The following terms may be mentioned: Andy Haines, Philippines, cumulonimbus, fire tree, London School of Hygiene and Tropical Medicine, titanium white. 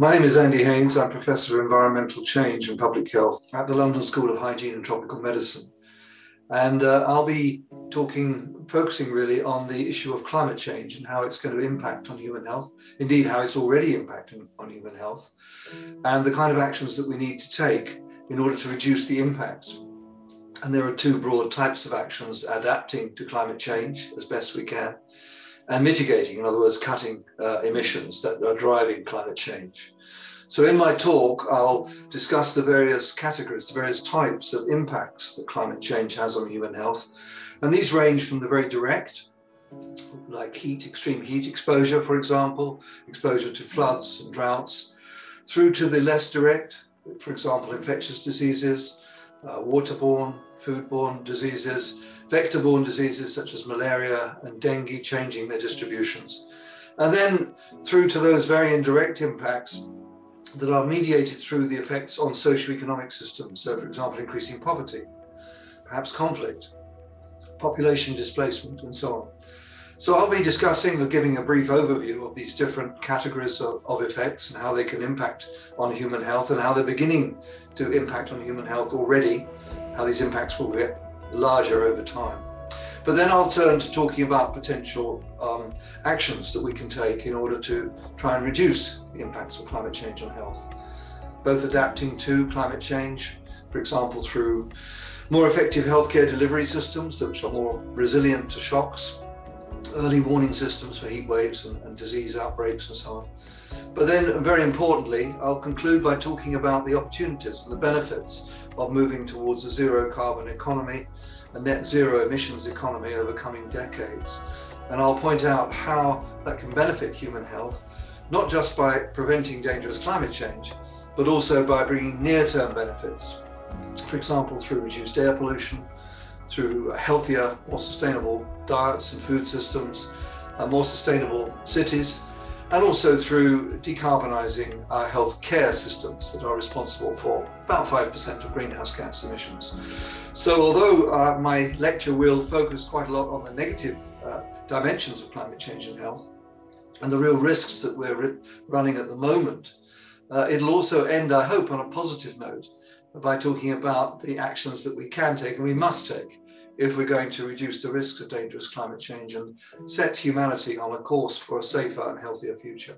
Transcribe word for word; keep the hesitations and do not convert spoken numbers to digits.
My name is Andy Haines. I'm Professor of Environmental Change and Public Health at the London School of Hygiene and Tropical Medicine. And uh, I'll be talking, focusing really on the issue of climate change and how it's going to impact on human health, indeed how it's already impacting on human health, and the kind of actions that we need to take in order to reduce the impacts. And there are two broad types of actions: adapting to climate change as best we can, and mitigating, in other words, cutting uh, emissions that are driving climate change. So in my talk, I'll discuss the various categories, the various types of impacts that climate change has on human health. And these range from the very direct, like heat, extreme heat exposure, for example, exposure to floods and droughts, through to the less direct, for example, infectious diseases, uh, waterborne, foodborne diseases, vector-borne diseases such as malaria and dengue changing their distributions. And then through to those very indirect impacts that are mediated through the effects on socioeconomic systems. So, for example, increasing poverty, perhaps conflict, population displacement, and so on. So I'll be discussing or giving a brief overview of these different categories of, of effects and how they can impact on human health and how they're beginning to impact on human health already, how these impacts will get larger over time. But then I'll turn to talking about potential um, actions that we can take in order to try and reduce the impacts of climate change on health, both adapting to climate change, for example, through more effective healthcare delivery systems which are more resilient to shocks, early warning systems for heat waves and, and disease outbreaks and so on. But then, very importantly, I'll conclude by talking about the opportunities and the benefits of moving towards a zero carbon economy, a net zero emissions economy over coming decades. And I'll point out how that can benefit human health, not just by preventing dangerous climate change, but also by bringing near-term benefits, for example, through reduced air pollution, through healthier, more sustainable diets and food systems, and more sustainable cities, and also through decarbonising our health care systems that are responsible for about five percent of greenhouse gas emissions. So although uh, my lecture will focus quite a lot on the negative uh, dimensions of climate change and health, and the real risks that we're running at the moment, uh, it'll also end, I hope, on a positive note by talking about the actions that we can take and we must take if we're going to reduce the risks of dangerous climate change and set humanity on a course for a safer and healthier future.